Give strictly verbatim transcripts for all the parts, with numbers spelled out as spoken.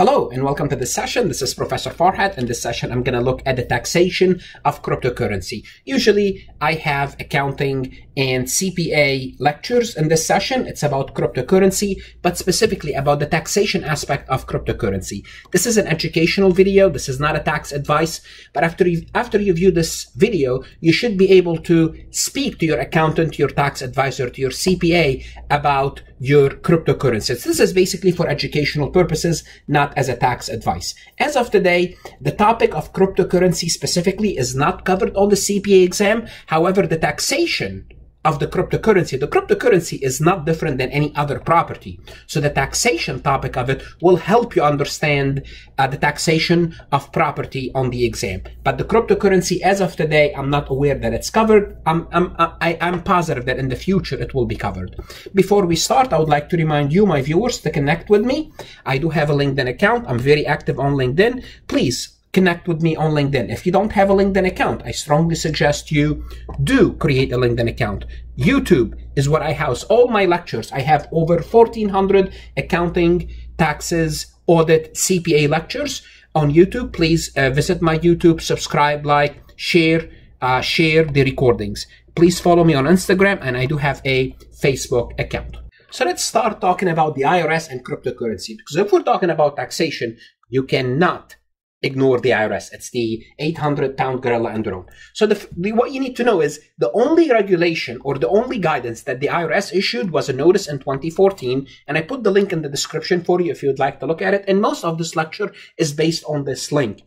Hello and welcome to this session. This is Professor Farhat. In this session, I'm going to look at the taxation of cryptocurrency. Usually, I have accounting and C P A lectures. In this session, it's about cryptocurrency, but specifically about the taxation aspect of cryptocurrency. This is an educational video. This is not a tax advice, but after you, after you view this video, you should be able to speak to your accountant, your tax advisor, to your C P A about your cryptocurrencies. This is basically for educational purposes, not as a tax advice. As of today, the topic of cryptocurrency specifically is not covered on the C P A exam. However, the taxation of the cryptocurrency, the cryptocurrency is not different than any other property. So the taxation topic of it will help you understand uh, the taxation of property on the exam. But the cryptocurrency, as of today, I'm not aware that it's covered. I'm, I'm, I, I'm positive that in the future it will be covered. Before we start, I would like to remind you, my viewers, to connect with me. I do have a LinkedIn account. I'm very active on LinkedIn. Please connect with me on LinkedIn. If you don't have a LinkedIn account, I strongly suggest you do create a LinkedIn account. YouTube is where I house all my lectures. I have over fourteen hundred accounting, taxes, audit, C P A lectures on YouTube. Please uh, visit my YouTube, subscribe, like, share, uh, share the recordings. Please follow me on Instagram, and I do have a Facebook account. So let's start talking about the I R S and cryptocurrency, because if we're talking about taxation, you cannot ignore the I R S. It's the eight hundred pound gorilla on the road. So the, the, what you need to know is the only regulation or the only guidance that the I R S issued was a notice in twenty fourteen. And I put the link in the description for you if you'd like to look at it. And most of this lecture is based on this link.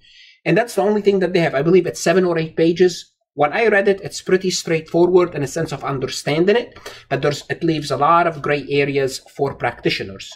And that's the only thing that they have. I believe it's seven or eight pages. When I read it, it's pretty straightforward in a sense of understanding it. But there's, it leaves a lot of gray areas for practitioners.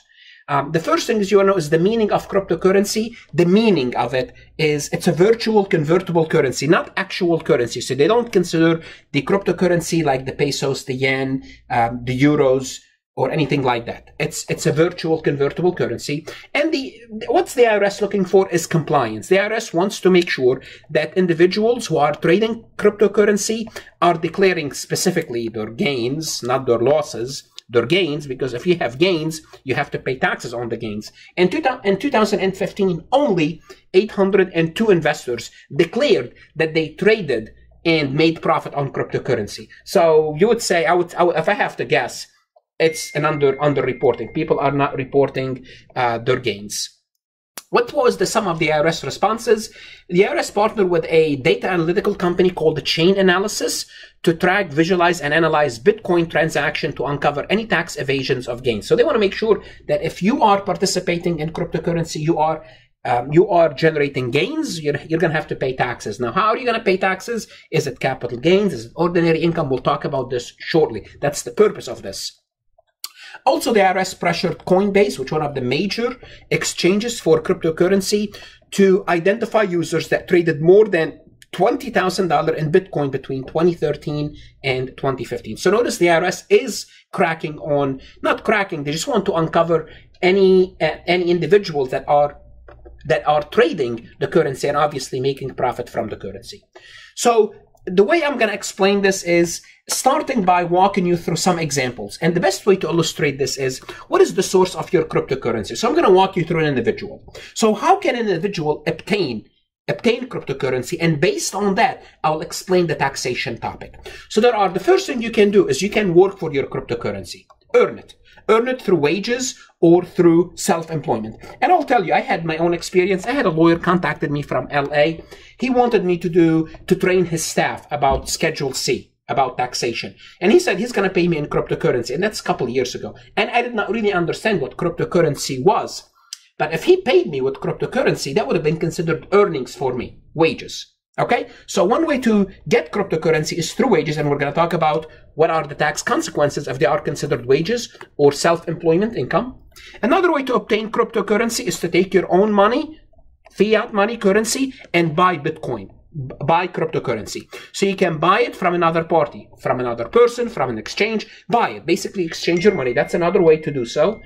Um, the first thing is you want to know is the meaning of cryptocurrency. The meaning of it is it's a virtual convertible currency, not actual currency. So they don't consider the cryptocurrency like the pesos, the yen, um, the euros, or anything like that. It's it's a virtual convertible currency. And the what's the I R S looking for is compliance. The I R S wants to make sure that individuals who are trading cryptocurrency are declaring specifically their gains, not their losses. Their gains, because if you have gains, you have to pay taxes on the gains. In, in two thousand fifteen, only eight hundred two investors declared that they traded and made profit on cryptocurrency. So you would say, I would, I would if I have to guess, it's an under underreporting. People are not reporting uh, their gains. What was the sum of the I R S responses? The I R S partnered with a data analytical company called the Chain Analysis to track, visualize, and analyze Bitcoin transaction to uncover any tax evasions of gains. So they want to make sure that if you are participating in cryptocurrency, you are um, you are generating gains, you're, you're going to have to pay taxes. Now, how are you going to pay taxes? Is it capital gains? Is it ordinary income? We'll talk about this shortly. That's the purpose of this. Also, the I R S pressured Coinbase, which is one of the major exchanges for cryptocurrency, to identify users that traded more than twenty thousand dollars in Bitcoin between twenty thirteen and twenty fifteen. So notice the I R S is cracking on, not cracking, they just want to uncover any, uh, any individuals that are that are trading the currency and obviously making profit from the currency. So the way I'm going to explain this is starting by walking you through some examples. And the best way to illustrate this is, what is the source of your cryptocurrency? So I'm going to walk you through an individual. So how can an individual obtain, obtain cryptocurrency? And based on that, I'll explain the taxation topic. So there are, the first thing you can do is you can work for your cryptocurrency, earn it. Earn it through wages or through self-employment. And I'll tell you, I had my own experience. I had a lawyer contacted me from L A. He wanted me to do, to train his staff about Schedule C, about taxation. And he said he's going to pay me in cryptocurrency. And that's a couple of years ago. And I did not really understand what cryptocurrency was. But if he paid me with cryptocurrency, that would have been considered earnings for me, wages. Okay, so one way to get cryptocurrency is through wages, and we're going to talk about what are the tax consequences if they are considered wages or self-employment income. Another way to obtain cryptocurrency is to take your own money, fiat money, currency, and buy Bitcoin, buy cryptocurrency. So you can buy it from another party, from another person, from an exchange, buy it. Basically exchange your money. That's another way to do so.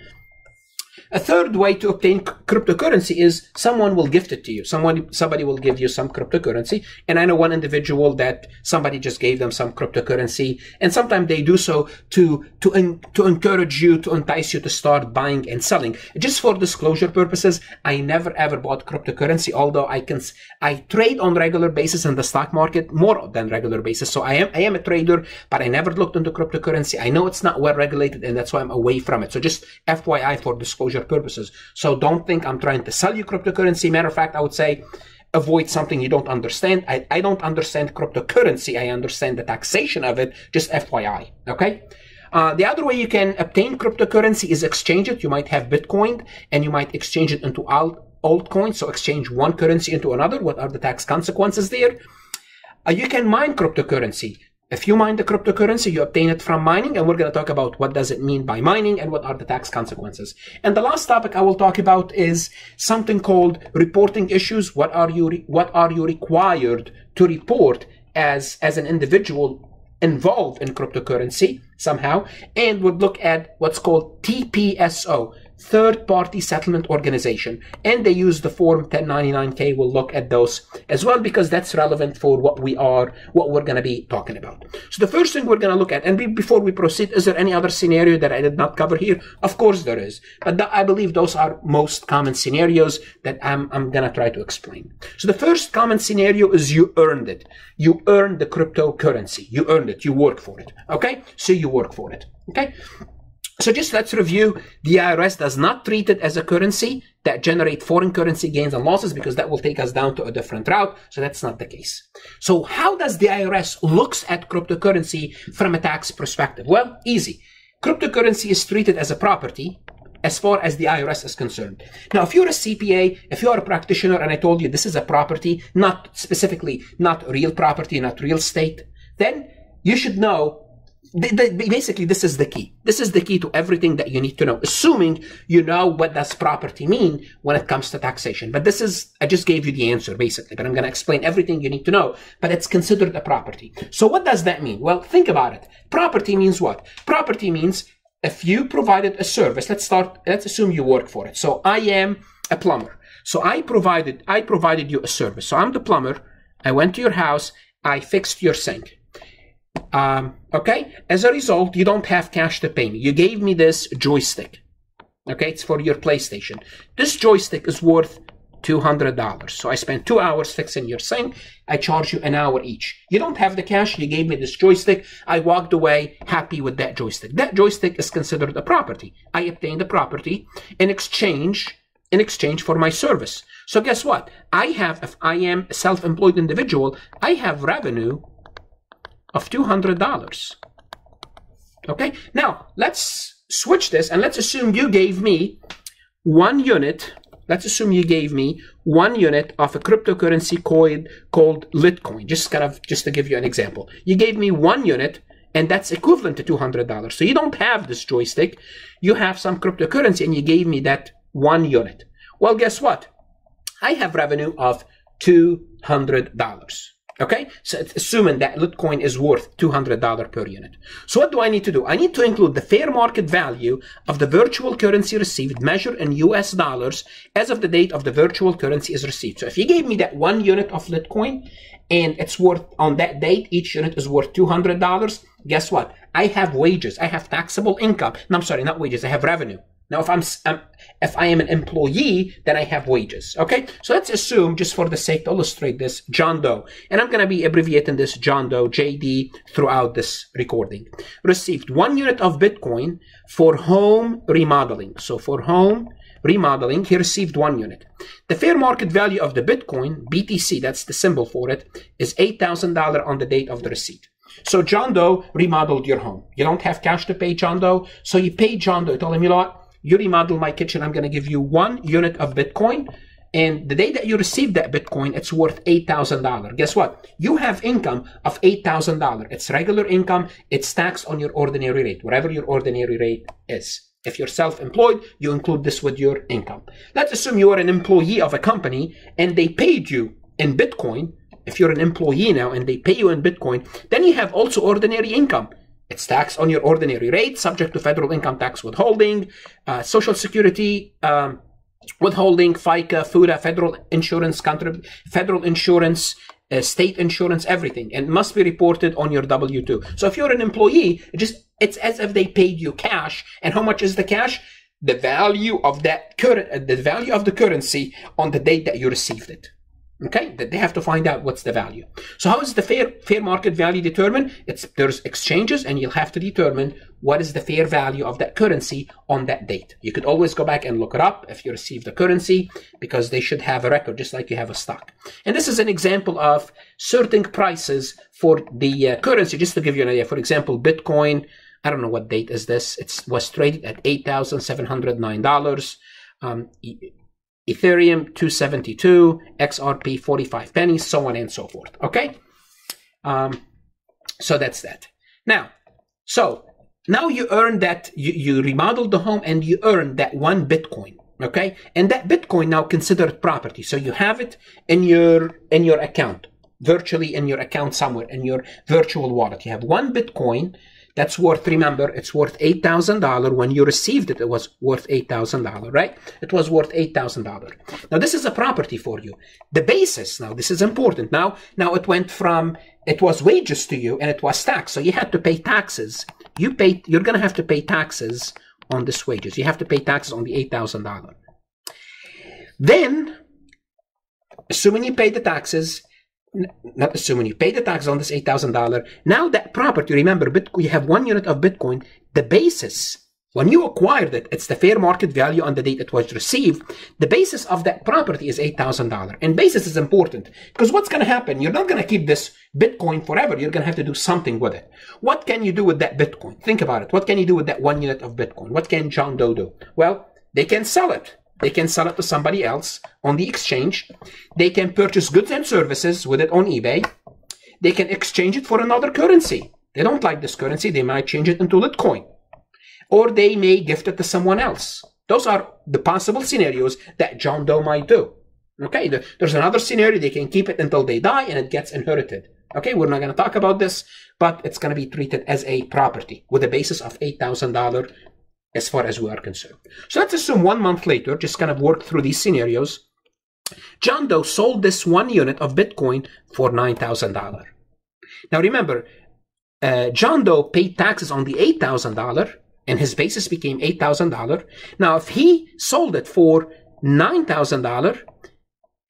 A third way to obtain cryptocurrency is someone will gift it to you. Someone, somebody will give you some cryptocurrency. And I know one individual that somebody just gave them some cryptocurrency. And sometimes they do so to, to, en to encourage you, to entice you to start buying and selling. Just for disclosure purposes, I never ever bought cryptocurrency, although I can, I trade on regular basis in the stock market, more than regular basis. So I am, I am a trader, but I never looked into cryptocurrency. I know it's not well regulated, and that's why I'm away from it. So just F Y I for disclosure purposes. So don't think I'm trying to sell you cryptocurrency. Matter of fact, I would say avoid something you don't understand. I, I don't understand cryptocurrency. I understand the taxation of it. Just F Y I. Okay. Uh, the other way you can obtain cryptocurrency is exchange it. You might have Bitcoin and you might exchange it into alt, altcoins. So exchange one currency into another. What are the tax consequences there? Uh, you can mine cryptocurrency. If you mine the cryptocurrency, you obtain it from mining, and we're going to talk about what does it mean by mining and what are the tax consequences. And the last topic I will talk about is something called reporting issues. What are you, re what are you required to report as, as an individual involved in cryptocurrency somehow? And would look at what's called T P S O, Third Party Settlement Organization. And they use the Form ten ninety-nine K. We'll look at those as well because that's relevant for what we are, what we're going to be talking about. So the first thing we're going to look at, and be, before we proceed, is there any other scenario that I did not cover here? Of course there is. But th I believe those are most common scenarios that I'm, I'm going to try to explain. So the first common scenario is you earned it. You earned the cryptocurrency. You earned it. You work for it. Okay? So you work for it. Okay? So just let's review. The I R S does not treat it as a currency that generate foreign currency gains and losses because that will take us down to a different route. So that's not the case. So how does the I R S looks at cryptocurrency from a tax perspective? Well, easy. Cryptocurrency is treated as a property as far as the I R S is concerned. Now, if you're a C P A, if you're a practitioner, and I told you this is a property, not specifically, not real property, not real estate, then you should know basically this is the key. This is the key to everything that you need to know, assuming you know what does property mean when it comes to taxation. But this is, I just gave you the answer basically, but I'm going to explain everything you need to know, but it's considered a property. So what does that mean? Well, think about it. Property means what? Property means if you provided a service, let's start, let's assume you work for it. So I am a plumber. So I provided, I provided you a service. So I'm the plumber. I went to your house. I fixed your sink. Um, okay. As a result, you don't have cash to pay me. You gave me this joystick. Okay. It's for your PlayStation. This joystick is worth two hundred dollars. So I spent two hours fixing your sink. I charge you an hour each. You don't have the cash. You gave me this joystick. I walked away happy with that joystick. That joystick is considered a property. I obtained a property in exchange, in exchange for my service. So guess what? I have, if I am a self-employed individual, I have revenue of two hundred dollars. Okay, now let's switch this and let's assume you gave me one unit. Let's assume you gave me one unit of a cryptocurrency coin called Litecoin, just kind of just to give you an example. You gave me one unit and that's equivalent to two hundred dollars. So you don't have this joystick. You have some cryptocurrency and you gave me that one unit. Well, guess what? I have revenue of two hundred dollars. Okay, so it's assuming that Litecoin is worth two hundred dollars per unit. So what do I need to do? I need to include the fair market value of the virtual currency received measured in U S dollars as of the date of the virtual currency is received. So if you gave me that one unit of Litecoin and it's worth on that date, each unit is worth two hundred dollars. Guess what? I have wages. I have taxable income. No, I'm sorry, not wages. I have revenue. Now, if I'm, um, if I am an employee, then I have wages. Okay. So let's assume, just for the sake to illustrate this, John Doe, and I'm going to be abbreviating this John Doe, J D, throughout this recording, received one unit of Bitcoin for home remodeling. So for home remodeling, he received one unit. The fair market value of the Bitcoin, B T C, that's the symbol for it, is eight thousand dollars on the date of the receipt. So John Doe remodeled your home. You don't have cash to pay John Doe. So you pay John Doe. You told him, you know what? You remodel my kitchen. I'm going to give you one unit of Bitcoin. And the day that you receive that Bitcoin, it's worth eight thousand dollars. Guess what? You have income of eight thousand dollars. It's regular income. It's taxed on your ordinary rate, whatever your ordinary rate is. If you're self-employed, you include this with your income. Let's assume you are an employee of a company and they paid you in Bitcoin. If you're an employee now and they pay you in Bitcoin, then you have also ordinary income. It's taxed on your ordinary rate, subject to federal income tax withholding, uh, social security um, withholding, FICA, FUTA, federal insurance, contrib- federal insurance, uh, state insurance, everything, and must be reported on your W two. So if you're an employee, it just it's as if they paid you cash. And how much is the cash? The value of that current, the value of the currency on the date that you received it. Okay, that they have to find out what's the value. So how is the fair fair market value determined? It's there's exchanges, and you'll have to determine what is the fair value of that currency on that date. You could always go back and look it up if you receive the currency, because they should have a record, just like you have a stock. And this is an example of certain prices for the uh, currency, just to give you an idea. For example, Bitcoin, I don't know what date is this. It was traded at eight thousand seven hundred nine dollars. Um, e Ethereum two seventy-two, X R P forty-five pennies, so on and so forth. Okay, um, so that's that. Now, so now you earn that, you, you remodeled the home and you earn that one Bitcoin. Okay, and that Bitcoin now considered property, so you have it in your in your account, virtually in your account somewhere in your virtual wallet. You have one Bitcoin. That's worth, remember, it's worth eight thousand dollars. When you received it, it was worth eight thousand dollars, right? It was worth eight thousand dollars. Now, this is a property for you. The basis, now, this is important. Now, now it went from, it was wages to you, and it was tax. So you had to pay taxes. You paid, you're going to have to pay taxes on this wages. You have to pay taxes on the eight thousand dollars. Then, assuming you pay the taxes, not assuming you pay the tax on this eight thousand dollars, now that property, remember, Bitcoin, you have one unit of Bitcoin, the basis, when you acquired it, it's the fair market value on the date it was received. The basis of that property is eight thousand dollars. And basis is important, because what's going to happen? You're not going to keep this Bitcoin forever. You're going to have to do something with it. What can you do with that Bitcoin? Think about it. What can you do with that one unit of Bitcoin? What can John Doe do? Well, they can sell it. They can sell it to somebody else on the exchange. They can purchase goods and services with it on eBay. They can exchange it for another currency. They don't like this currency. They might change it into Litecoin. Or they may gift it to someone else. Those are the possible scenarios that John Doe might do. Okay, there's another scenario. They can keep it until they die and it gets inherited. Okay, we're not going to talk about this, but it's going to be treated as a property with a basis of eight thousand dollars. As far as we are concerned. So let's assume one month later, just kind of work through these scenarios, John Doe sold this one unit of Bitcoin for nine thousand dollars. Now remember, uh, John Doe paid taxes on the eight thousand dollars and his basis became eight thousand dollars. Now if he sold it for nine thousand dollars,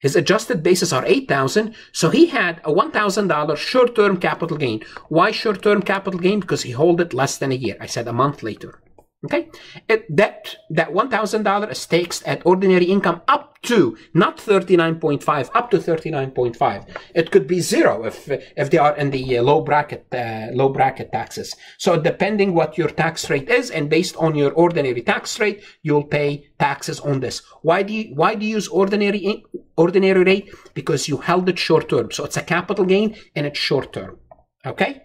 his adjusted bases are eight thousand dollars, so he had a one thousand dollars short-term capital gain. Why short-term capital gain? Because he held it less than a year. I said a month later. Okay, it, that that one thousand dollars is taxed at ordinary income up to, not thirty-nine point five, up to thirty-nine point five. It could be zero if if they are in the low bracket uh, low bracket taxes. So depending what your tax rate is, and based on your ordinary tax rate, you'll pay taxes on this. Why do you, why do you use ordinary ordinary rate? Because you held it short term, so it's a capital gain and it's short term. Okay,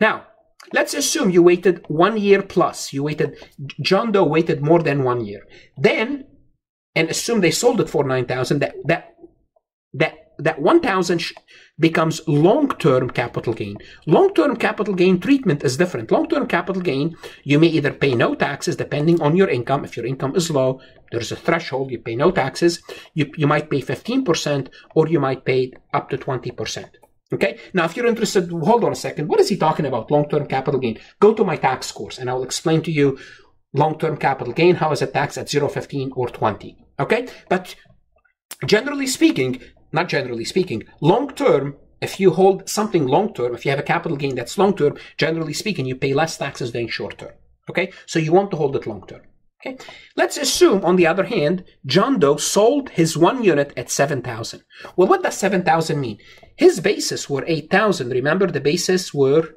now. Let's assume you waited one year plus. You waited, John Doe waited more than one year. Then, and assume they sold it for nine thousand dollars, that, that, that, that one thousand dollars becomes long-term capital gain. Long-term capital gain treatment is different. Long-term capital gain, you may either pay no taxes depending on your income. If your income is low, there's a threshold, you pay no taxes. You, you might pay fifteen percent or you might pay up to twenty percent. Okay, now if you're interested, hold on a second. What is he talking about, long-term capital gain? Go to my tax course and I will explain to you long-term capital gain, how is it taxed at zero, fifteen, or twenty. Okay, but generally speaking, not generally speaking, long-term, if you hold something long-term, if you have a capital gain that's long-term, generally speaking, you pay less taxes than short-term. Okay, so you want to hold it long-term. Okay, let's assume, on the other hand, John Doe sold his one unit at seven thousand dollars. Well, what does seven thousand dollars mean? His basis were eight thousand dollars. Remember, the basis were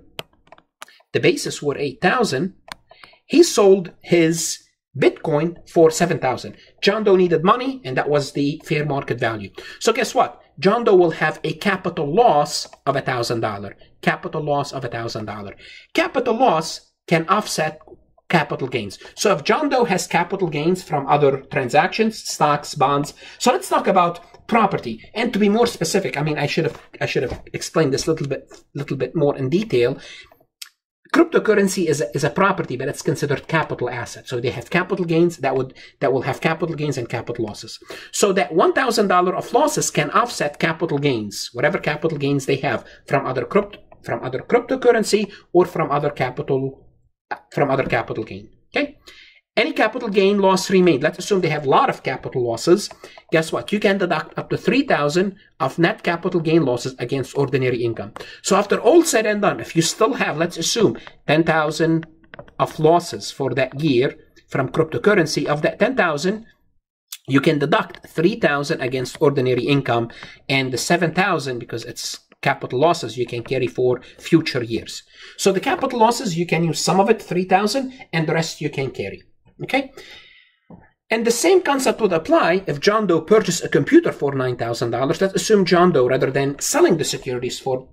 the basis were eight thousand dollars. He sold his Bitcoin for seven thousand dollars. John Doe needed money, and that was the fair market value. So guess what? John Doe will have a capital loss of one thousand dollars. Capital loss of one thousand dollars. Capital loss can offset capital gains. So if John Doe has capital gains from other transactions, stocks, bonds. So let's talk about property. And to be more specific, I mean, I should have I should have explained this a little bit, little bit more in detail. cryptocurrency is a, is a property, but it's considered capital asset. So they have capital gains that would that will have capital gains and capital losses. So that one thousand dollars of losses can offset capital gains, whatever capital gains they have from other crypto, from other cryptocurrency or from other capital from other capital gain. Okay. Any capital gain loss remained. Let's assume they have a lot of capital losses. Guess what? You can deduct up to three thousand dollars of net capital gain losses against ordinary income. So after all said and done, if you still have, let's assume, ten thousand dollars of losses for that year from cryptocurrency, of that ten thousand dollars, you can deduct three thousand dollars against ordinary income, and the seven thousand dollars, because it's capital losses, you can carry for future years. So the capital losses, you can use some of it, three thousand dollars, and the rest you can carry. Okay, and the same concept would apply if John Doe purchased a computer for nine thousand dollars. Let's assume John Doe, rather than selling the securities for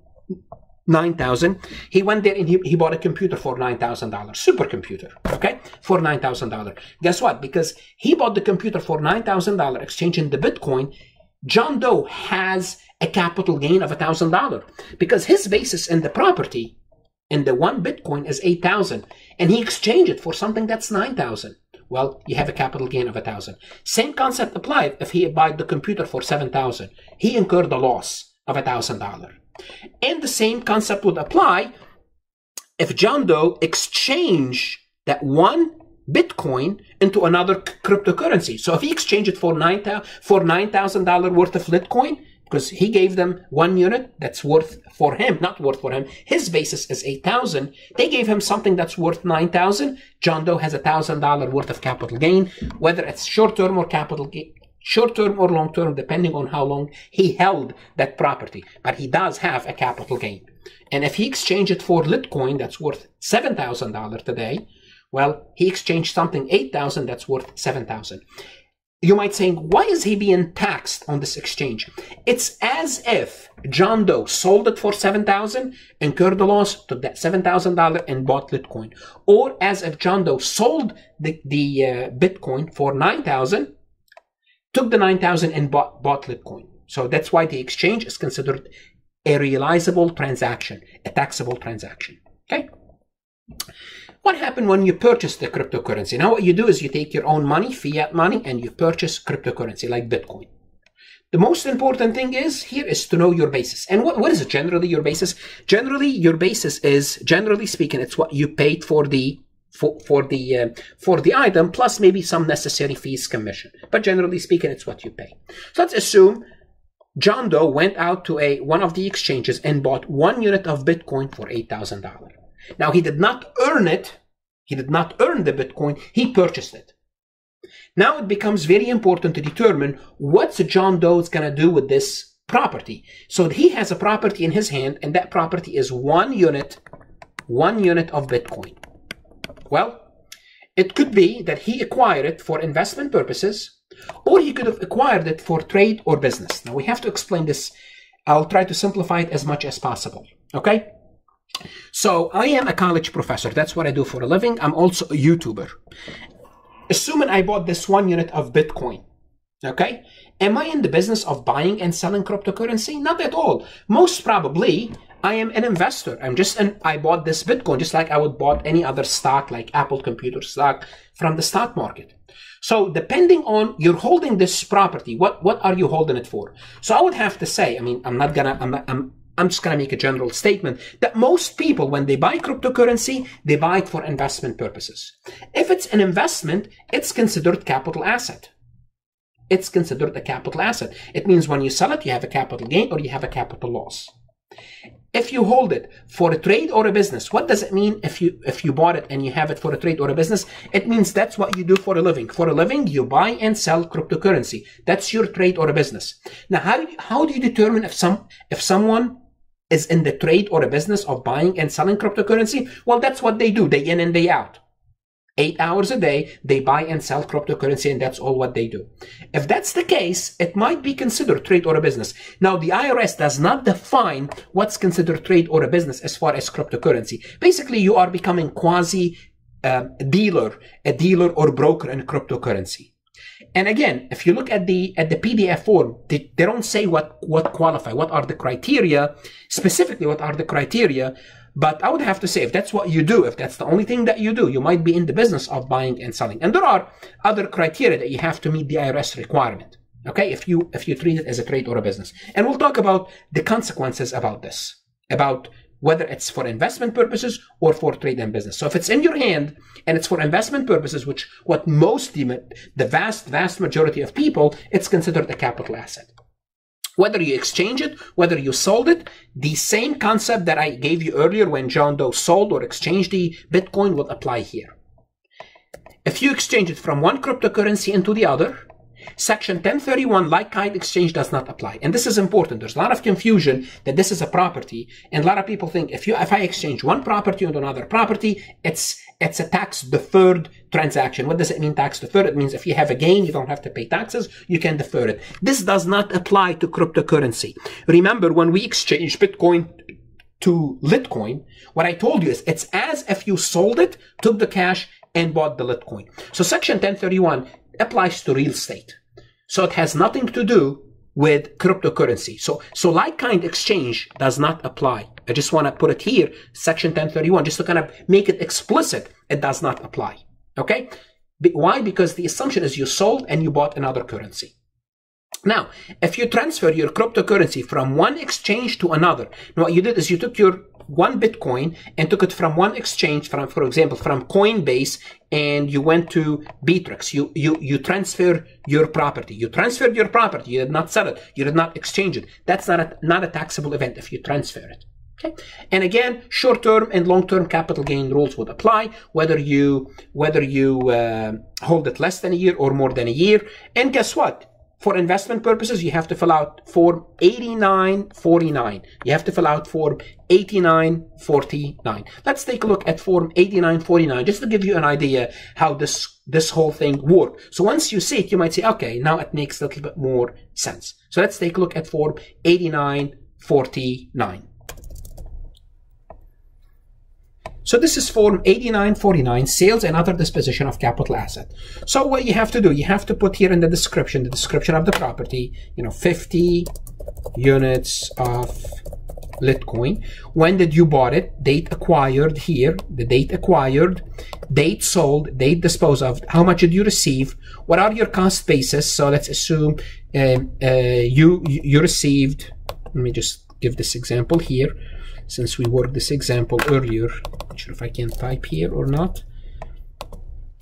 nine thousand dollars, he went there and he, he bought a computer for nine thousand dollars, supercomputer, okay, for nine thousand dollars. Guess what? Because he bought the computer for nine thousand dollars, exchanging the Bitcoin, John Doe has a capital gain of one thousand dollars because his basis in the property, and the one Bitcoin is eight thousand, and he exchanged it for something that's nine thousand. Well, you have a capital gain of one thousand. Same concept applied if he bought the computer for seven thousand. He incurred a loss of one thousand dollars. And the same concept would apply if John Doe exchanged that one Bitcoin into another cryptocurrency. So if he exchanged it for nine thousand dollars worth of Litecoin, because he gave them one unit that's worth for him, not worth for him. His basis is eight thousand. They gave him something that's worth nine thousand. John Doe has one thousand dollars worth of capital gain, whether it's short-term or capital gain, short-term or long-term, depending on how long he held that property. But he does have a capital gain. And if he exchanged it for Litecoin that's worth seven thousand dollars today, well, he exchanged something eight thousand that's worth seven thousand dollars. You might say, why is he being taxed on this exchange? It's as if John Doe sold it for seven thousand dollars, incurred the loss, took that seven thousand dollars and bought Litecoin. Or as if John Doe sold the, the uh, Bitcoin for nine thousand dollars, took the nine thousand dollars and bought, bought Litecoin. So that's why the exchange is considered a realizable transaction, a taxable transaction. Okay? What happened when you purchase the cryptocurrency? Now what you do is you take your own money, fiat money, and you purchase cryptocurrency like Bitcoin. The most important thing is here is to know your basis. And what, what is generally your basis? Generally, your basis is, generally speaking, it's what you paid for the for, for the uh, for the item plus maybe some necessary fees, commission. But generally speaking, it's what you pay. So let's assume John Doe went out to a one of the exchanges and bought one unit of Bitcoin for eight thousand dollars. Now, he did not earn it. He did not earn the Bitcoin. He purchased it. Now, it becomes very important to determine what's John Doe's going to do with this property. So, he has a property in his hand, and that property is one unit, one unit of Bitcoin. Well, it could be that he acquired it for investment purposes, or he could have acquired it for trade or business. Now, we have to explain this. I'll try to simplify it as much as possible. Okay? So I am a college professor. That's what I do for a living. I'm also a YouTuber. Assuming I bought this one unit of Bitcoin, okay? Am I in the business of buying and selling cryptocurrency? Not at all. Most probably, I am an investor. I'm just an, I bought this Bitcoin just like I would bought any other stock like Apple computer stock from the stock market. So depending on you're holding this property, what, what are you holding it for? So I would have to say, I mean, I'm not gonna, I'm not, I'm, I'm just going to make a general statement that most people, when they buy cryptocurrency, they buy it for investment purposes. If it's an investment, it's considered capital asset. It's considered a capital asset. It means when you sell it, you have a capital gain or you have a capital loss. If you hold it for a trade or a business, what does it mean if you if you bought it and you have it for a trade or a business? It means that's what you do for a living. For a living, you buy and sell cryptocurrency. That's your trade or a business. Now, how do you, how do you determine if some if someone is in the trade or a business of buying and selling cryptocurrency? Well, that's what they do day in and day out. Eight hours a day, they buy and sell cryptocurrency, and that's all what they do. If that's the case, it might be considered trade or a business. Now, the I R S does not define what's considered trade or a business as far as cryptocurrency. Basically, you are becoming quasi uh, dealer, a dealer or broker in cryptocurrency. And again, if you look at the at the P D F form, they, they don't say what what qualify, what are the criteria, specifically what are the criteria But I would have to say, if that's what you do, if that's the only thing that you do, you might be in the business of buying and selling. And there are other criteria that you have to meet the I R S requirement, okay, if you, if you treat it as a trade or a business. And we'll talk about the consequences about this, about whether it's for investment purposes or for trade and business. So if it's in your hand and it's for investment purposes, which what most, the vast, vast majority of people, it's considered a capital asset. Whether you exchange it, whether you sold it, the same concept that I gave you earlier when John Doe sold or exchanged the Bitcoin will apply here. If you exchange it from one cryptocurrency into the other, Section ten thirty-one like-kind exchange does not apply. And this is important. There's a lot of confusion that this is a property. And a lot of people think if you, if I exchange one property into another property, it's, it's a tax-deferred transaction. What does it mean, tax-deferred? It means if you have a gain, you don't have to pay taxes. You can defer it. This does not apply to cryptocurrency. Remember, when we exchange Bitcoin to Litecoin, what I told you is it's as if you sold it, took the cash, and bought the Litecoin. So Section ten thirty-one applies to real estate. So it has nothing to do with cryptocurrency. So, so like-kind exchange does not apply. I just want to put it here, Section ten thirty-one, just to kind of make it explicit, it does not apply. Okay? Why? Because the assumption is you sold and you bought another currency. Now, if you transfer your cryptocurrency from one exchange to another, now what you did is you took your one Bitcoin and took it from one exchange, from, for example, from Coinbase, and you went to Bittrex. You, you, you transfer your property. You transferred your property. You did not sell it. You did not exchange it. That's not a, not a taxable event if you transfer it. Okay? And again, short-term and long-term capital gain rules would apply, whether you, whether you uh, hold it less than a year or more than a year. And guess what? For investment purposes, you have to fill out Form eighty-nine forty-nine. You have to fill out Form eighty-nine forty-nine. Let's take a look at Form eighty-nine forty-nine, just to give you an idea how this, this whole thing works. So once you see it, you might say, okay, now it makes a little bit more sense. So let's take a look at Form eighty-nine forty-nine. So this is Form eighty-nine forty-nine, Sales and Other Disposition of Capital Asset. So what you have to do, you have to put here in the description, the description of the property, you know, fifty units of Litecoin. When did you bought it? Date acquired here, the date acquired, date sold, date disposed of, how much did you receive? What are your cost basis? So let's assume um, uh, you, you received, let me just give this example here. Since we worked this example earlier, not sure if I can type here or not.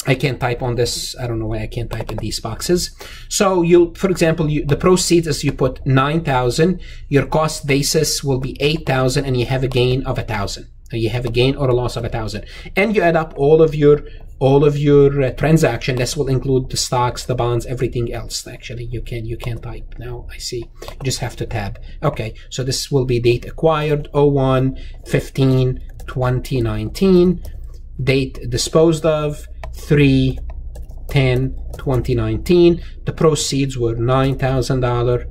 I can't type on this. I don't know why I can't type in these boxes. So you, for example, you, the proceeds is you put nine thousand. Your cost basis will be eight thousand, and you have a gain of a thousand. You have a gain or a loss of a thousand, and you add up all of your all of your uh, transaction. This will include the stocks, the bonds, everything else. Actually, you can you can type now. I see. You just have to tab. Okay, so this will be date acquired oh one fifteen twenty nineteen, date disposed of three ten twenty nineteen. The proceeds were nine thousand dollar.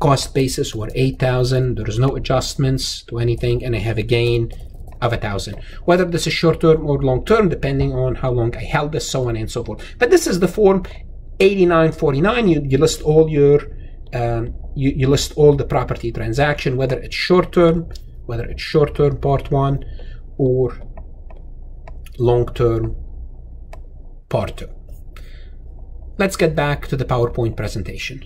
Cost basis were eight thousand. There is no adjustments to anything, and I have a gain of a thousand. Whether this is short term or long term, depending on how long I held this, so on and so forth. But this is the Form eighty-nine forty-nine. You, you list all your, um, you, you list all the property transaction, whether it's short term, whether it's short term part one, or long term part two. Let's get back to the PowerPoint presentation.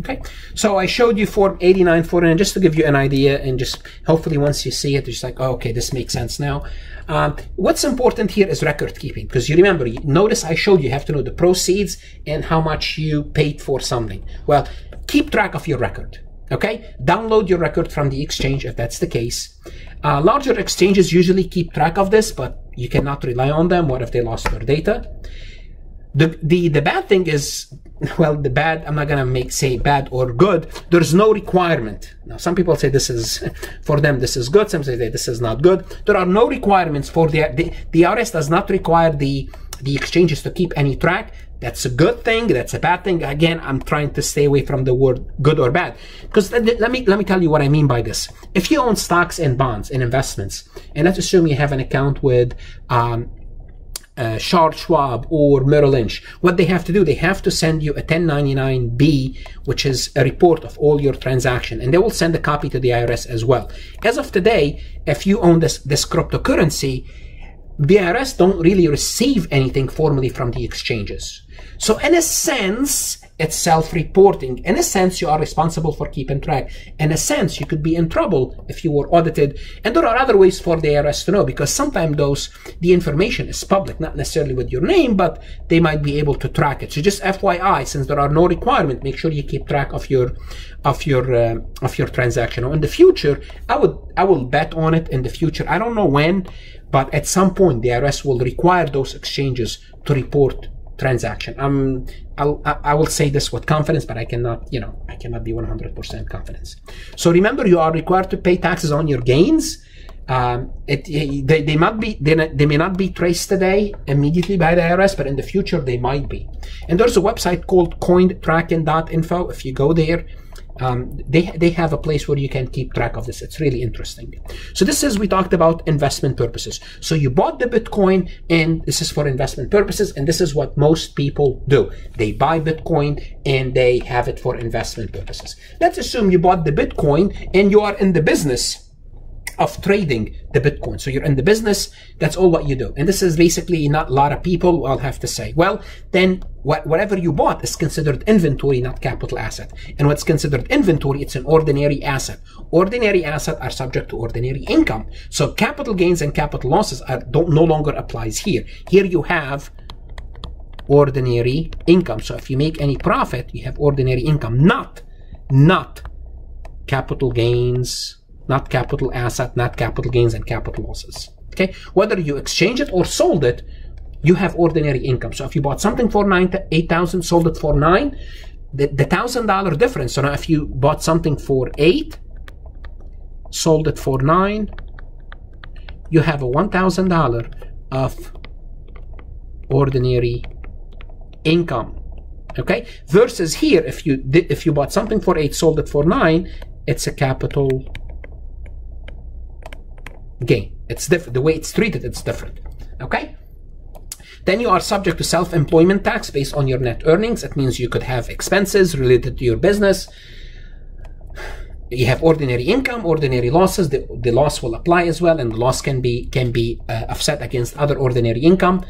Okay, so I showed you Form eighty-nine forty-nine just to give you an idea, and just hopefully once you see it, you're just like, oh, okay, this makes sense now. Um, what's important here is record keeping, because you remember, you notice I showed you, you have to know the proceeds and how much you paid for something. Well, keep track of your record, okay? Download your record from the exchange if that's the case. Uh, larger exchanges usually keep track of this, but you cannot rely on them. What if they lost their data? The, the, the bad thing is, well, the bad, I'm not going to make say bad or good. There's no requirement. Now, some people say this is, for them, this is good. Some say this is not good. There are no requirements for the, the, the I R S does not require the, the exchanges to keep any track. That's a good thing. That's a bad thing. Again, I'm trying to stay away from the word good or bad. Because let me, let me tell you what I mean by this. If you own stocks and bonds and investments, and let's assume you have an account with, um, uh, Charles Schwab or Merrill Lynch, what they have to do, they have to send you a ten ninety-nine B, which is a report of all your transaction, and they will send a copy to the I R S as well. As of today, if you own this, this cryptocurrency, the I R S don't really receive anything formally from the exchanges. So in a sense, it's self-reporting. In a sense, you are responsible for keeping track. In a sense, you could be in trouble if you were audited. And there are other ways for the I R S to know, because sometimes those, the information is public, not necessarily with your name, but they might be able to track it. So just F Y I, since there are no requirements, make sure you keep track of your, of your, uh, of your transaction. Or in the future, I would, I will bet on it in the future. I don't know when, but at some point, the I R S will require those exchanges to report transaction. Um, I'll, I will say this with confidence, but I cannot, you know, I cannot be one hundred percent confidence. So remember, you are required to pay taxes on your gains. Um, it, they, they might be, they, they may not be traced today immediately by the I R S, but in the future they might be. And there's a website called Coin Tracking dot info. If you go there, um, they, they have a place where you can keep track of this. It's really interesting. So this is, we talked about investment purposes. So you bought the Bitcoin, and this is for investment purposes. And this is what most people do. They buy Bitcoin and they have it for investment purposes. Let's assume you bought the Bitcoin and you are in the business of trading the Bitcoin. So you're in the business, that's all what you do. And this is basically not a lot of people will have to say, well, then what, whatever you bought is considered inventory, not capital asset. And what's considered inventory, it's an ordinary asset. Ordinary assets are subject to ordinary income. So capital gains and capital losses are don't, no longer applies here. Here you have ordinary income. So if you make any profit, you have ordinary income, not, not capital gains, not capital asset, not capital gains and capital losses, okay? Whether you exchange it or sold it, you have ordinary income. So if you bought something for eight thousand, sold it for nine, the, the one thousand dollar difference. So now if you bought something for eight, sold it for nine, you have a one thousand dollars of ordinary income, okay? Versus here, if you, did, if you bought something for eight, sold it for nine, it's a capital gain. It's different. The way it's treated, it's different. Okay? Then you are subject to self-employment tax based on your net earnings. That means you could have expenses related to your business. You have ordinary income, ordinary losses. The, the loss will apply as well, and the loss can be, can be uh, offset against other ordinary income.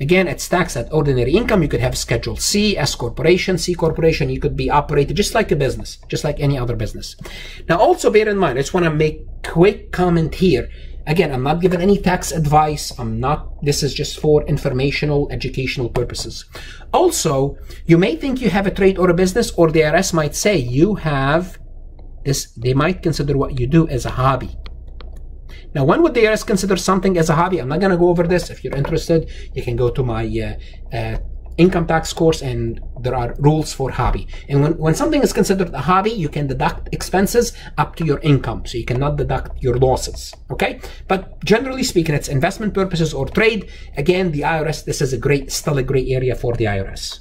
Again, it's taxed at ordinary income. You could have Schedule C, S corporation, C corporation. You could be operated just like a business, just like any other business. Now, also bear in mind, I just want to make quick comment here. Again, I'm not giving any tax advice. I'm not, this is just for informational, educational purposes. Also, you may think you have a trade or a business, or the I R S might say you have this, they might consider what you do as a hobby. Now, when would the I R S consider something as a hobby? I'm not going to go over this. If you're interested, you can go to my uh, uh, income tax course, and there are rules for hobby. And when, when something is considered a hobby, you can deduct expenses up to your income. So you cannot deduct your losses, okay? But generally speaking, it's investment purposes or trade. Again, the I R S, this is a great, still a gray area for the I R S.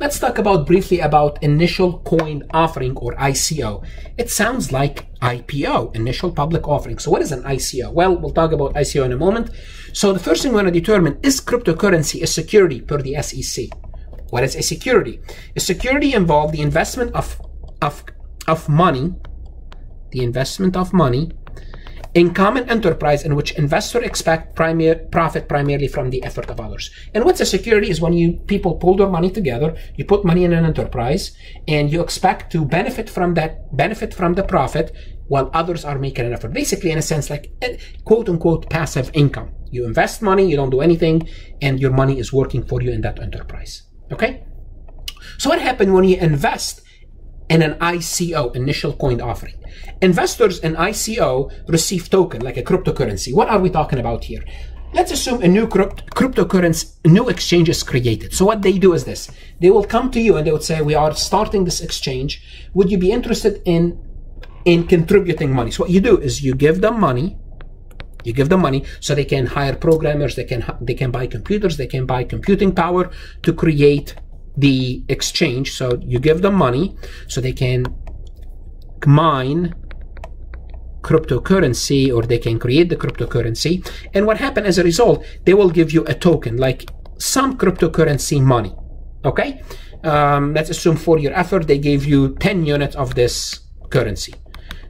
Let's talk about briefly about initial coin offering or I C O. It sounds like I P O, initial public offering. So what is an I C O? Well, we'll talk about I C O in a moment. So the first thing we want to determine is cryptocurrency a security per the S E C. What is a security? A security involves the investment of, of, of money, the investment of money in common enterprise in which investor expect primary profit primarily from the effort of others. And what's a security is when you people pull their money together, you put money in an enterprise, and you expect to benefit from that, benefit from the profit while others are making an effort. Basically, in a sense, like quote unquote passive income. You invest money, you don't do anything, and your money is working for you in that enterprise. Okay? So what happened when you invest in an I C O, initial coin offering? Investors in I C O receive token, like a cryptocurrency. What are we talking about here? Let's assume a new crypt cryptocurrency, new exchange is created. So what they do is this. They will come to you and they would say, we are starting this exchange. Would you be interested in, in contributing money? So what you do is you give them money. You give them money so they can hire programmers, they can, they can buy computers, they can buy computing power to create the exchange. So you give them money so they can mine cryptocurrency, or they can create the cryptocurrency. And what happened as a result, they will give you a token, like some cryptocurrency money, okay? Um, let's assume for your effort, they gave you ten units of this currency.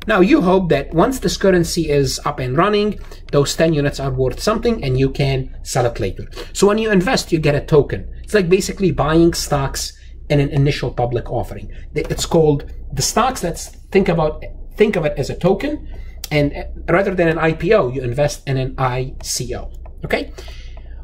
Now you hope that once this currency is up and running, those ten units are worth something and you can sell it later. So when you invest, you get a token. It's like basically buying stocks in an initial public offering. It's called the stocks. Let's think about, think of it as a token, and rather than an I P O, you invest in an I C O, okay?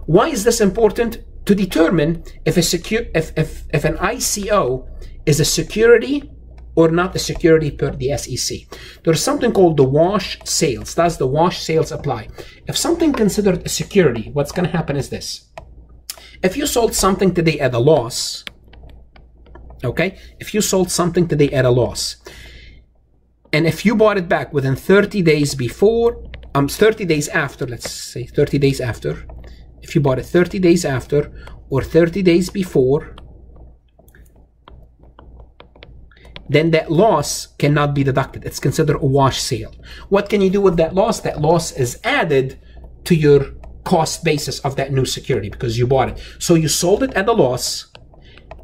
Why is this important? To determine if a secure, if, if, if an I C O is a security or not a security per the S E C. There's something called the wash sales. That's the wash sales apply. If something considered a security, what's gonna happen is this. If you sold something today at a loss, okay? If you sold something today at a loss, and if you bought it back within thirty days before, um, thirty days after, let's say thirty days after, if you bought it thirty days after or thirty days before, then that loss cannot be deducted. It's considered a wash sale. What can you do with that loss? That loss is added to your cost basis of that new security because you bought it. So you sold it at a loss.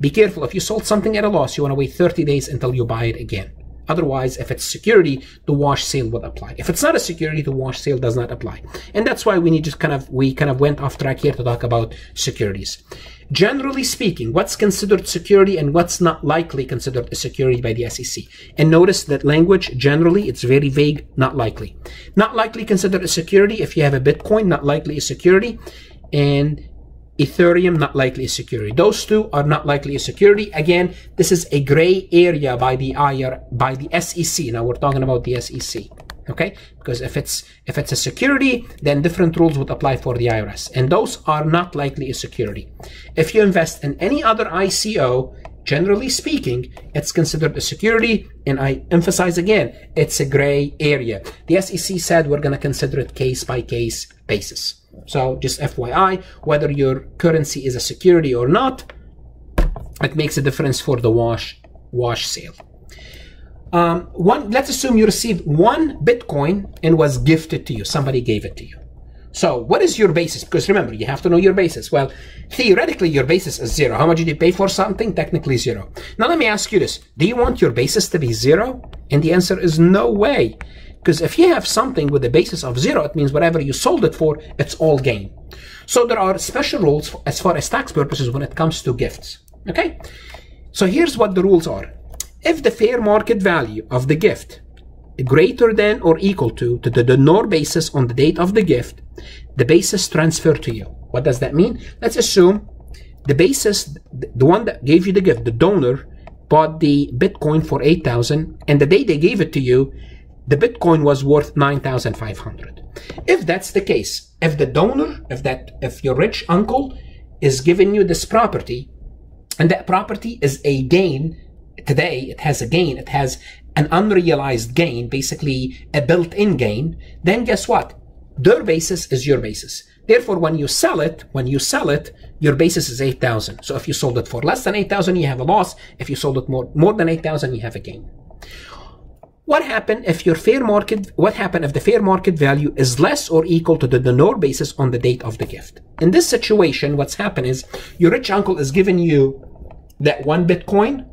Be careful. If you sold something at a loss, you want to wait thirty days until you buy it again. Otherwise, if it's security, the wash sale would apply. If it's not a security, the wash sale does not apply. And that's why we need just kind of, we kind of went off track here to talk about securities. Generally speaking, what's considered security and what's not likely considered a security by the S E C. And notice that language, generally, it's very vague, not likely. Not likely considered a security if you have a Bitcoin, not likely a security, and Ethereum, not likely a security. Those two are not likely a security. Again, this is a gray area by the I R, by the S E C. Now we're talking about the S E C, okay? Because if it's if it's a security, then different rules would apply for the I R S, and those are not likely a security. If you invest in any other I C O, generally speaking, it's considered a security, and I emphasize again, it's a gray area. The S E C said we're gonna consider it case by case basis. So just F Y I, whether your currency is a security or not, it makes a difference for the wash wash sale. Um, one, let's assume you received one Bitcoin and was gifted to you. Somebody gave it to you. So what is your basis? Because remember, you have to know your basis. Well, theoretically, your basis is zero. How much did you pay for something? Technically zero. Now let me ask you this. Do you want your basis to be zero? And the answer is no way. Because if you have something with a basis of zero, it means whatever you sold it for, it's all gain. So there are special rules as far as tax purposes when it comes to gifts, okay? So here's what the rules are. If the fair market value of the gift is greater than or equal to, to the donor basis on the date of the gift, the basis transferred to you. What does that mean? Let's assume the basis, the one that gave you the gift, the donor, bought the Bitcoin for eight thousand, and the day they gave it to you, the Bitcoin was worth nine thousand five hundred. If that's the case, if the donor, if that, if your rich uncle is giving you this property, and that property is a gain, today it has a gain, it has an unrealized gain, basically a built-in gain, then guess what? Their basis is your basis. Therefore, when you sell it, when you sell it, your basis is eight thousand. So if you sold it for less than eight thousand, you have a loss. If you sold it more, more than eight thousand, you have a gain. What happened if your fair market, what happened if the fair market value is less or equal to the donor basis on the date of the gift? In this situation, what's happened is your rich uncle is giving you that one Bitcoin,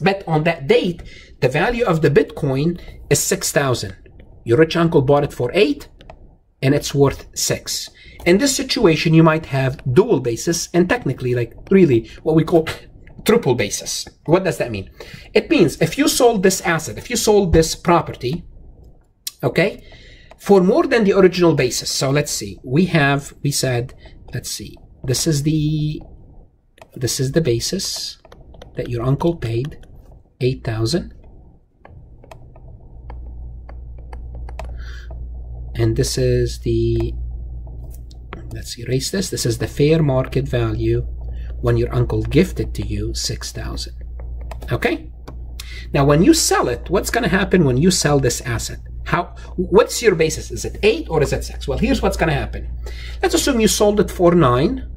but on that date, the value of the Bitcoin is six thousand. Your rich uncle bought it for eight and it's worth six. In this situation, you might have dual basis and technically, like really what we call triple basis. What does that mean? It means if you sold this asset, if you sold this property, okay, for more than the original basis. So let's see, we have, we said, let's see, this is the, this is the basis that your uncle paid, eight thousand. And this is the, let's erase this. This is the fair market value when your uncle gifted to you six thousand, okay? Now, when you sell it, what's gonna happen when you sell this asset? How? What's your basis? Is it eight or is it six? Well, here's what's gonna happen. Let's assume you sold it for nine.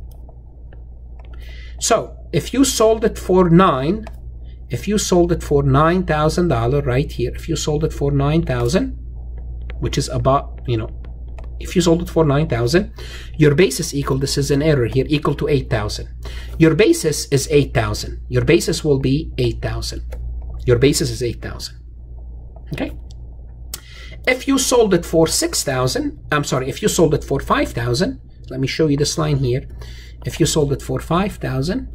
So if you sold it for nine, if you sold it for nine thousand dollars right here, if you sold it for nine thousand, which is about, you know, if you sold it for nine thousand, your basis equal, this is an error here, equal to eight thousand. Your basis is eight thousand. Your basis will be eight thousand. Your basis is eight thousand. Okay? If you sold it for six thousand, I'm sorry, if you sold it for five thousand, let me show you this line here. If you sold it for five thousand,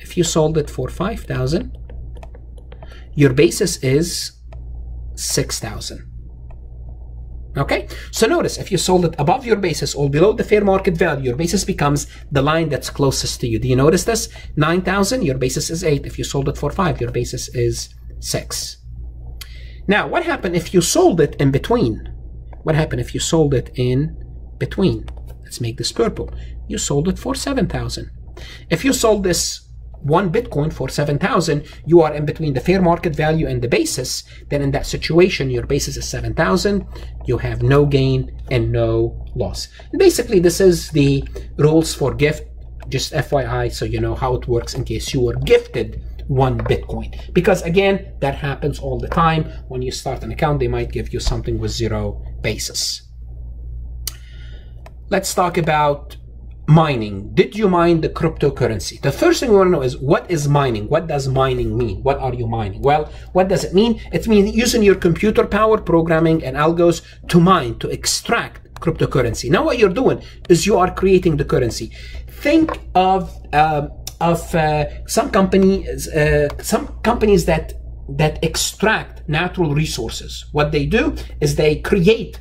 if you sold it for five thousand, your basis is six thousand. Okay, so notice if you sold it above your basis or below the fair market value, your basis becomes the line that's closest to you. Do you notice this? nine thousand, your basis is eight. If you sold it for five, your basis is six. Now, what happened if you sold it in between? What happened if you sold it in between? Let's make this purple. You sold it for seven thousand. If you sold this one Bitcoin for seven thousand, you are in between the fair market value and the basis, then in that situation, your basis is seven thousand, you have no gain and no loss. And basically, this is the rules for gift, just F Y I, so you know how it works in case you were gifted one Bitcoin. Because again, that happens all the time. When you start an account, they might give you something with zero basis. Let's talk about mining. Did you mine the cryptocurrency? The first thing we want to know is what is mining? What does mining mean? What are you mining? Well, what does it mean? It means using your computer power, programming, and algos to mine, to extract cryptocurrency. Now what you're doing is you are creating the currency. Think of um, of uh, some companies, uh, some companies that that extract natural resources. What they do is they create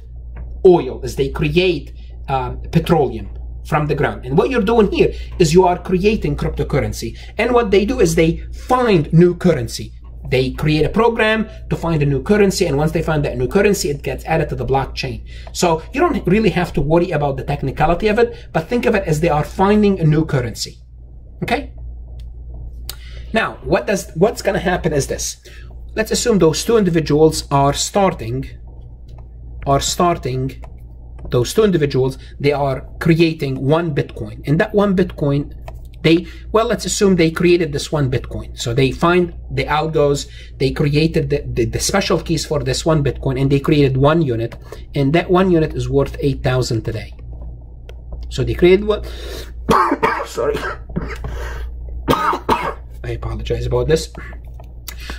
oil, is they create um, petroleum from the ground. And what you're doing here is you are creating cryptocurrency. And what they do is they find new currency. They create a program to find a new currency, and once they find that new currency, it gets added to the blockchain. So you don't really have to worry about the technicality of it, but think of it as they are finding a new currency. Okay? Now, what does what's going to happen is this. Let's assume those two individuals are starting are starting those two individuals, they are creating one Bitcoin. And that one Bitcoin, they, well, let's assume they created this one Bitcoin. So they find the algos, they created the, the, the special keys for this one Bitcoin, and they created one unit. And that one unit is worth eight thousand today. So they created what? Sorry. I apologize about this.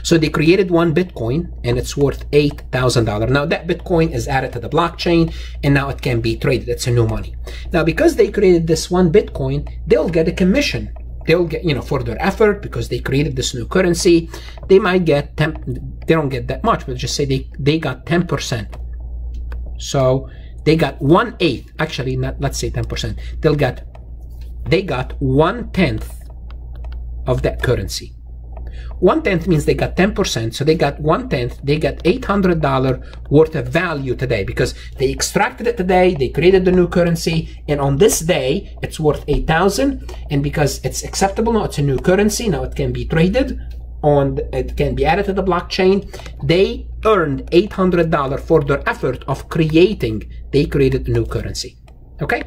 So they created one Bitcoin and it's worth eight thousand dollars. Now that Bitcoin is added to the blockchain and now it can be traded. It's a new money. Now because they created this one Bitcoin, they'll get a commission. They'll get, you know, for their effort because they created this new currency. They might get, they don't get that much, but just say they, they got ten percent. So they got one eighth, actually not, let's say ten percent. They'll get, they got one tenth of that currency. one tenth means they got ten percent, so they got one tenth, they got eight hundred dollars worth of value today because they extracted it today, they created the new currency, and on this day, it's worth eight thousand dollars, and because it's acceptable now, it's a new currency, now it can be traded, on, it can be added to the blockchain, they earned eight hundred dollars for their effort of creating, they created a new currency, okay?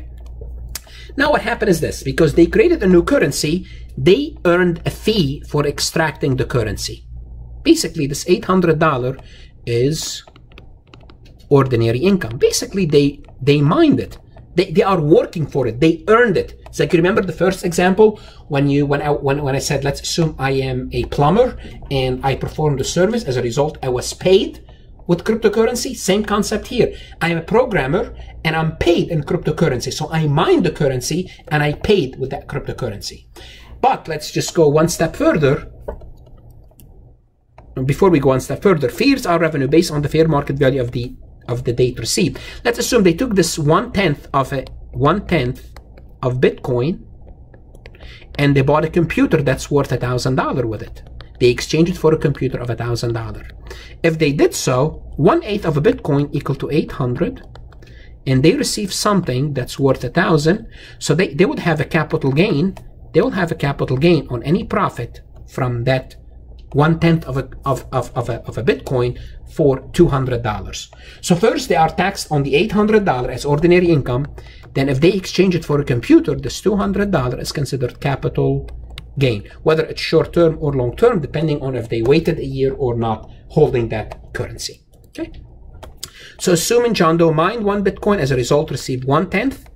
Now what happened is this, because they created a new currency, they earned a fee for extracting the currency. Basically, this eight hundred dollars is ordinary income. Basically, they, they mined it. They, they are working for it. They earned it. It's like, you remember the first example when you when I, when, when I said, let's assume I am a plumber and I performed the service. As a result, I was paid with cryptocurrency. Same concept here. I am a programmer and I'm paid in cryptocurrency. So I mined the currency and I paid with that cryptocurrency. But let's just go one step further. Before we go one step further, fees are revenue based on the fair market value of the of the date received. Let's assume they took this one tenth of a one tenth of Bitcoin, and they bought a computer that's worth a thousand dollars with it. They exchanged it for a computer of a thousand dollars. If they did so, one eighth of a Bitcoin equal to eight hundred. And they receive something that's worth a thousand, so they, they would have a capital gain. They will have a capital gain on any profit from that one-tenth of a, of, of, of, a, of a Bitcoin for two hundred dollars. So first, they are taxed on the eight hundred dollars as ordinary income. Then if they exchange it for a computer, this two hundred dollars is considered capital gain, whether it's short-term or long-term, depending on if they waited a year or not holding that currency. Okay. So assuming John Doe mined one Bitcoin, as a result received one-tenth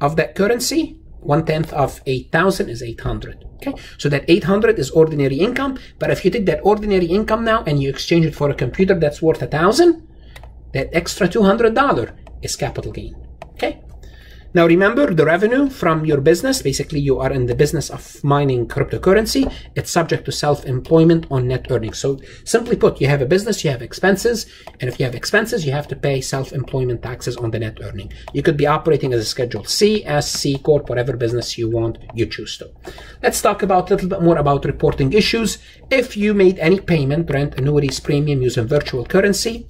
of that currency. One-tenth of eight thousand is eight hundred, okay? So that eight hundred is ordinary income, but if you take that ordinary income now and you exchange it for a computer that's worth one thousand, that extra two hundred dollars is capital gain, okay? Now remember, the revenue from your business, basically you are in the business of mining cryptocurrency, it's subject to self-employment on net earnings. So simply put, you have a business, you have expenses, and if you have expenses, you have to pay self-employment taxes on the net earning. You could be operating as a Schedule C, S, C Corp, whatever business you want, you choose to. Let's talk about a little bit more about reporting issues. If you made any payment, rent, annuities, premium using virtual currency,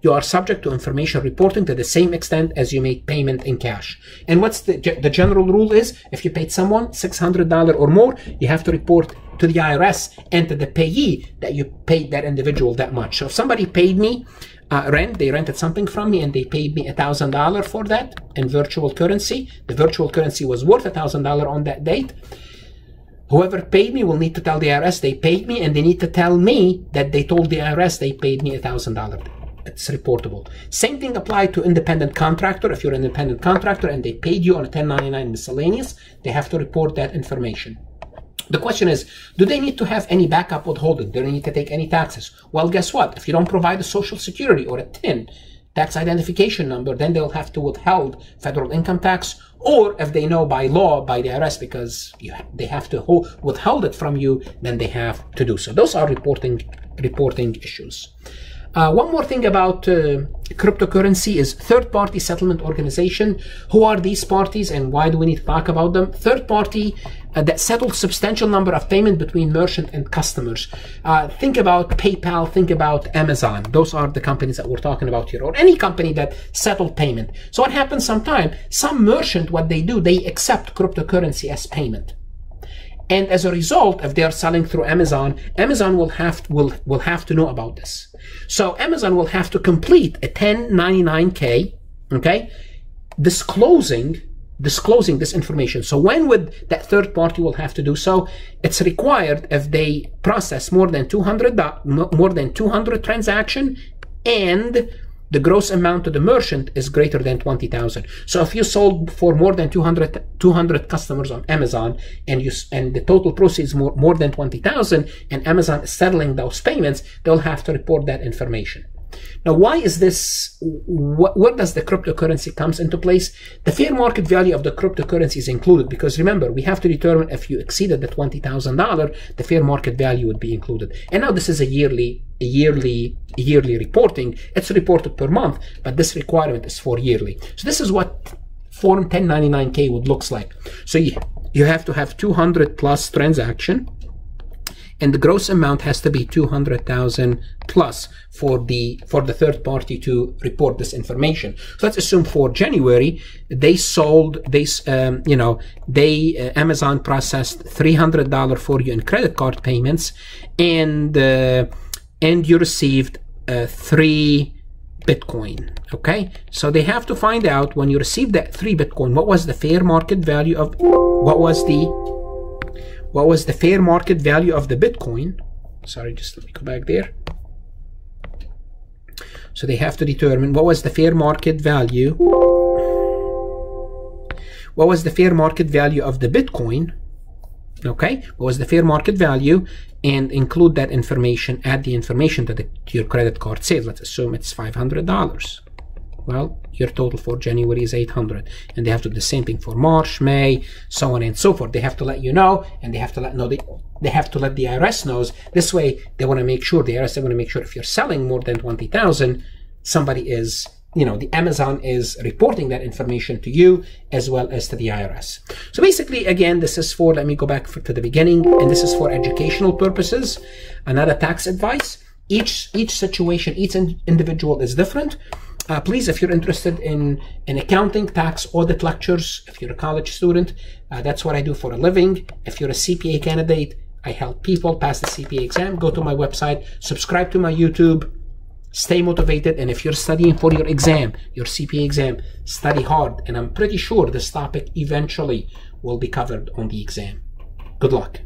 you are subject to information reporting to the same extent as you make payment in cash. And what's the, the general rule is, if you paid someone six hundred dollars or more, you have to report to the I R S and to the payee that you paid that individual that much. So if somebody paid me uh, rent, they rented something from me and they paid me one thousand dollars for that in virtual currency. The virtual currency was worth one thousand dollars on that date. Whoever paid me will need to tell the I R S they paid me, and they need to tell me that they told the I R S they paid me one thousand dollars. It's reportable. Same thing applied to independent contractor. If you're an independent contractor and they paid you on a ten ninety-nine miscellaneous, they have to report that information. The question is, do they need to have any backup withholding? Do they need to take any taxes? Well, guess what? If you don't provide a social security or a T I N, tax identification number, then they'll have to withhold federal income tax, or if they know by law, by the I R S, because you, they have to hold, withhold it from you, then they have to do so. Those are reporting, reporting issues. Uh, one more thing about uh, cryptocurrency is third-party settlement organization. Who are these parties and why do we need to talk about them? Third-party uh, that settle substantial number of payments between merchant and customers. Uh, think about PayPal, think about Amazon. Those are the companies that we're talking about here, or any company that settle payment. So what happens sometime, some merchant, what they do, they accept cryptocurrency as payment. And as a result, if they are selling through Amazon, Amazon will have to, will, will have to know about this. So Amazon will have to complete a ten ninety-nine K, okay, disclosing, disclosing this information. So when would that third party will have to do so? It's required if they process more than two hundred, more than two hundred transactions, and the gross amount to the merchant is greater than twenty thousand. So if you sold for more than two hundred, two hundred customers on Amazon, and you and the total proceeds more, more than twenty thousand, and Amazon is settling those payments, they'll have to report that information. Now, why is this, wh where does the cryptocurrency comes into place? The fair market value of the cryptocurrency is included, because remember, we have to determine if you exceeded the twenty thousand dollars, the fair market value would be included. And now this is a yearly, a yearly, yearly reporting. It's reported per month, but this requirement is for yearly. So this is what Form ten ninety-nine K would looks like. So you, you have to have two hundred plus transaction, and the gross amount has to be two hundred thousand plus for the for the third party to report this information. So let's assume for January they sold this, um, you know, they uh, Amazon processed three hundred dollars for you in credit card payments, and uh, and you received uh, three Bitcoin. Okay, so they have to find out when you received that three Bitcoin, what was the fair market value of what was the What was the fair market value of the Bitcoin? Sorry, just let me go back there. So they have to determine what was the fair market value. What was the fair market value of the Bitcoin? Okay, what was the fair market value? And include that information, add the information to, the, to your credit card sales. Let's assume it's five hundred dollars. Well, your total for January is eight hundred, and they have to do the same thing for March, May, so on and so forth. They have to let you know, and they have to let know the, they have to let the I R S knows. This way, they want to make sure the I R S they want to make sure if you're selling more than twenty thousand, somebody is, you know, the Amazon is reporting that information to you as well as to the I R S. So basically, again, this is for, let me go back for, to the beginning, and this is for educational purposes. Another tax advice. Each each situation, each in, individual is different. Uh, please, if you're interested in, in accounting, tax, audit lectures, if you're a college student, uh, that's what I do for a living. If you're a C P A candidate, I help people pass the C P A exam. Go to my website, subscribe to my YouTube, stay motivated, and if you're studying for your exam, your C P A exam, study hard, and I'm pretty sure this topic eventually will be covered on the exam. Good luck.